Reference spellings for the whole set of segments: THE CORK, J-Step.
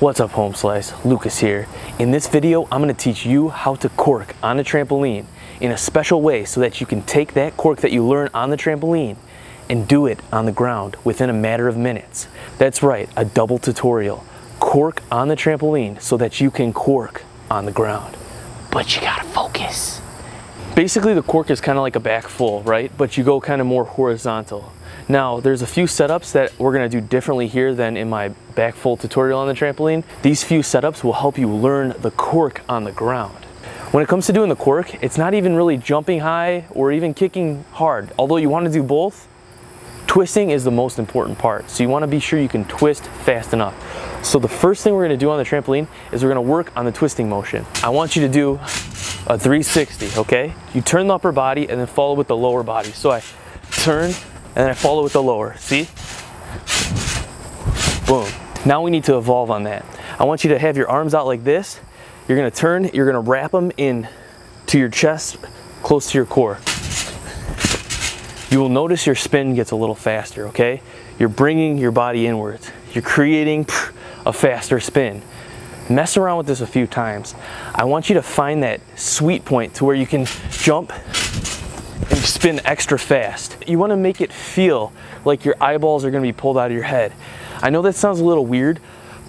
What's up, Home Slice? Lucas here. In this video, I'm going to teach you how to cork on a trampoline in a special way so that you can take that cork that you learn on the trampoline and do it on the ground within a matter of minutes. That's right, a double tutorial. Cork on the trampoline so that you can cork on the ground. But you gotta focus. Basically, the cork is kind of like a back full, right? But you go kind of more horizontal. Now, there's a few setups that we're gonna do differently here than in my back full tutorial on the trampoline. These few setups will help you learn the cork on the ground. When it comes to doing the cork, it's not even really jumping high or even kicking hard. Although you wanna do both, twisting is the most important part. So you wanna be sure you can twist fast enough. So the first thing we're gonna do on the trampoline is we're gonna work on the twisting motion. I want you to do a 360, okay? You turn the upper body and then follow with the lower body. So I turn and then I follow with the lower, see? Boom. Now we need to evolve on that. I want you to have your arms out like this. You're gonna turn, you're gonna wrap them in to your chest, close to your core. You will notice your spin gets a little faster, okay? You're bringing your body inwards. You're creating a faster spin. Mess around with this a few times. I want you to find that sweet point to where you can jump and spin extra fast. You want to make it feel like your eyeballs are going to be pulled out of your head. I know that sounds a little weird,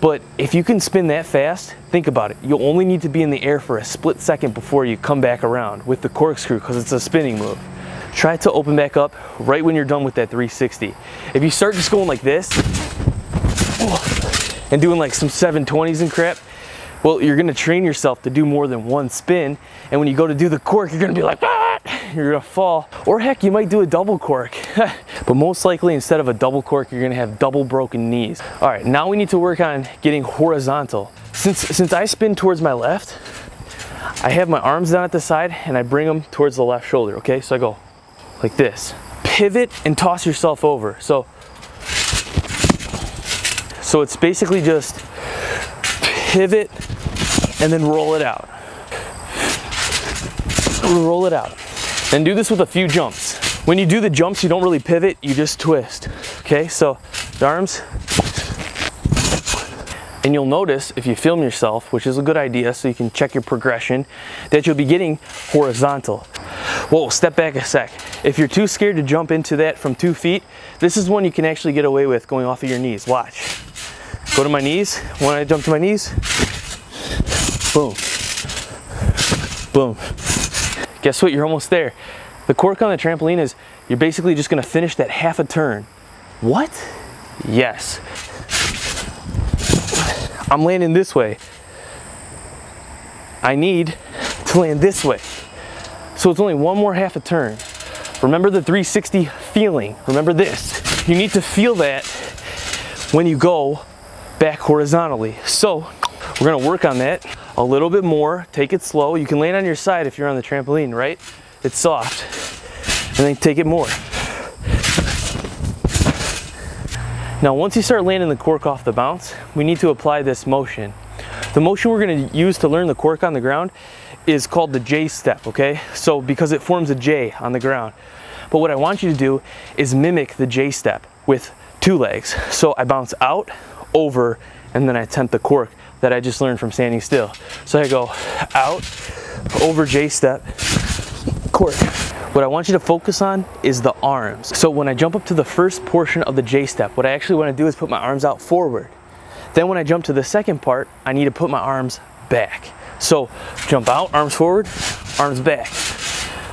but if you can spin that fast, think about it. You'll only need to be in the air for a split second before you come back around with the corkscrew because it's a spinning move. Try to open back up right when you're done with that 360. If you start just going like this, and doing like some 720s and crap, well, you're gonna train yourself to do more than one spin, and when you go to do the cork, you're gonna be like, ah! You're gonna fall. Or heck, you might do a double cork. But most likely, instead of a double cork, you're gonna have double broken knees. All right, now we need to work on getting horizontal. Since I spin towards my left, I have my arms down at the side, and I bring them towards the left shoulder, okay? So I go like this. Pivot and toss yourself over. So it's basically just pivot and then roll it out. Roll it out. And do this with a few jumps. When you do the jumps, you don't really pivot, you just twist. Okay, so the arms. And you'll notice if you film yourself, which is a good idea so you can check your progression, that you'll be getting horizontal. Whoa, step back a sec. If you're too scared to jump into that from 2 feet, this is one you can actually get away with going off of your knees. Watch. Go to my knees. When I jump to my knees, boom, boom. Guess what? You're almost there. The cork on the trampoline is you're basically just gonna finish that half a turn. What? Yes. I'm landing this way. I need to land this way. So it's only one more half a turn. Remember the 360 feeling. Remember this. You need to feel that when you go back horizontally. So we're gonna work on that a little bit more. Take it slow. You can land on your side if you're on the trampoline, right? It's soft. And then take it more. Now once you start landing the cork off the bounce, we need to apply this motion. The motion we're gonna use to learn the cork on the ground is called the J-Step, okay? So because it forms a J on the ground. But what I want you to do is mimic the J-Step with two legs. So I bounce out, over, and then I attempt the cork that I just learned from standing still. So I go out, over, J-step, cork. What I want you to focus on is the arms. So when I jump up to the first portion of the J-step, what I actually want to do is put my arms out forward. Then when I jump to the second part, I need to put my arms back. So jump out, arms forward, arms back.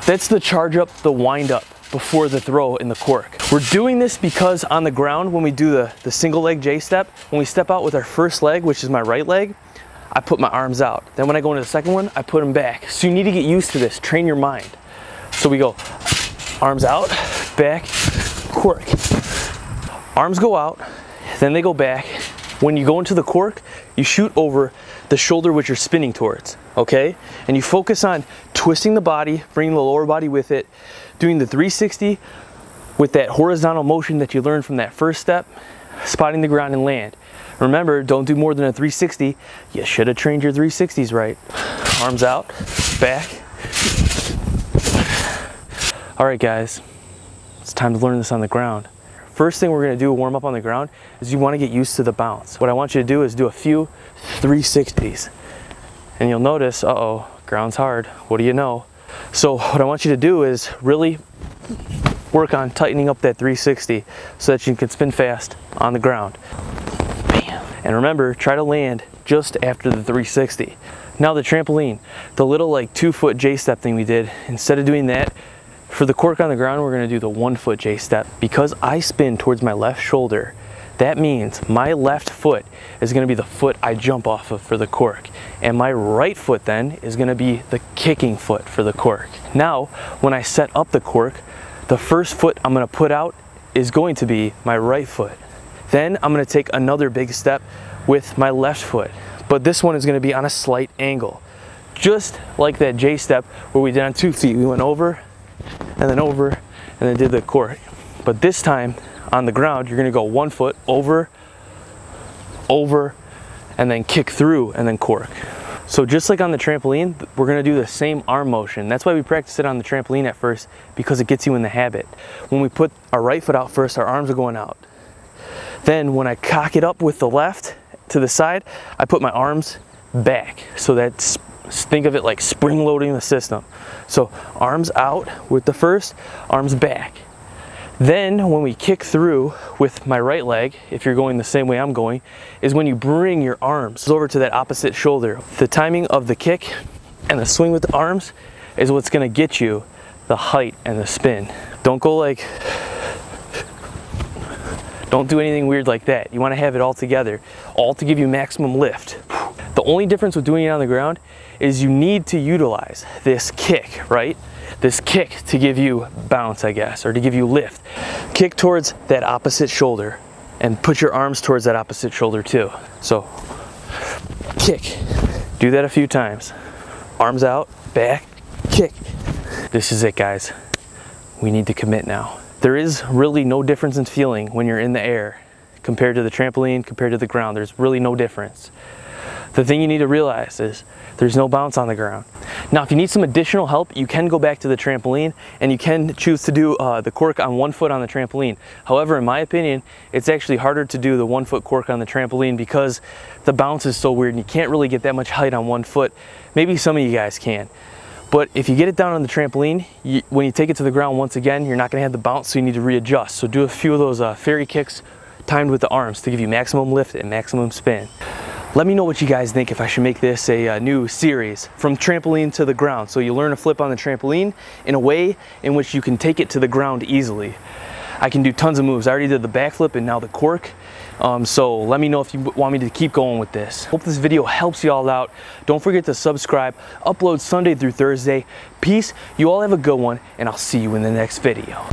That's the charge up, the wind up before the throw in the cork. We're doing this because on the ground, when we do the single leg J-step, when we step out with our first leg, which is my right leg, I put my arms out. Then when I go into the second one, I put them back. So you need to get used to this, train your mind. So we go arms out, back, cork. Arms go out, then they go back. When you go into the cork, you shoot over the shoulder which you're spinning towards, okay? And you focus on twisting the body, bringing the lower body with it, doing the 360 with that horizontal motion that you learned from that first step, spotting the ground and land. Remember, don't do more than a 360. You should have trained your 360s right. Arms out, back. All right, guys, it's time to learn this on the ground. First thing we're gonna do, warm up on the ground, is you wanna get used to the bounce. What I want you to do is do a few 360s. And you'll notice, uh-oh, ground's hard, what do you know? So what I want you to do is really work on tightening up that 360 so that you can spin fast on the ground. Bam. And remember, try to land just after the 360. Now the trampoline, the little like 2-foot J-step thing we did, instead of doing that, for the cork on the ground, we're gonna do the 1-foot J-step. Because I spin towards my left shoulder, that means my left foot is gonna be the foot I jump off of for the cork. And my right foot then is gonna be the kicking foot for the cork. Now, when I set up the cork, the first foot I'm gonna put out is going to be my right foot. Then I'm gonna take another big step with my left foot. But this one is gonna be on a slight angle. Just like that J-step where we did on 2 feet, we went over, and then over, and then did the cork. But this time, on the ground, you're gonna go 1 foot over, over, and then kick through, and then cork. So just like on the trampoline, we're gonna do the same arm motion. That's why we practice it on the trampoline at first, because it gets you in the habit. When we put our right foot out first, our arms are going out. Then when I cock it up with the left to the side, I put my arms back. So that's, think of it like spring loading the system. So arms out with the first, arms back. Then when we kick through with my right leg, if you're going the same way I'm going, is when you bring your arms over to that opposite shoulder. The timing of the kick and the swing with the arms is what's gonna get you the height and the spin. Don't go like, don't do anything weird like that. You wanna have it all together, all to give you maximum lift. The only difference with doing it on the ground is you need to utilize this kick, right? This kick to give you bounce, I guess, or to give you lift. Kick towards that opposite shoulder and put your arms towards that opposite shoulder too. So, kick. Do that a few times. Arms out, back, kick. This is it, guys. We need to commit now. There is really no difference in feeling when you're in the air compared to the trampoline, compared to the ground. There's really no difference. The thing you need to realize is there's no bounce on the ground. Now, if you need some additional help, you can go back to the trampoline and you can choose to do the cork on 1 foot on the trampoline. However, in my opinion, it's actually harder to do the 1-foot cork on the trampoline because the bounce is so weird and you can't really get that much height on 1 foot. Maybe some of you guys can. But if you get it down on the trampoline, when you take it to the ground once again, you're not gonna have the bounce, so you need to readjust. So do a few of those fairy kicks timed with the arms to give you maximum lift and maximum spin. Let me know what you guys think if I should make this a new series, from trampoline to the ground. So you learn a flip on the trampoline in a way in which you can take it to the ground easily. I can do tons of moves. I already did the backflip and now the cork. So let me know if you want me to keep going with this. Hope this video helps you all out. Don't forget to subscribe. Upload Sunday through Thursday. Peace. You all have a good one and I'll see you in the next video.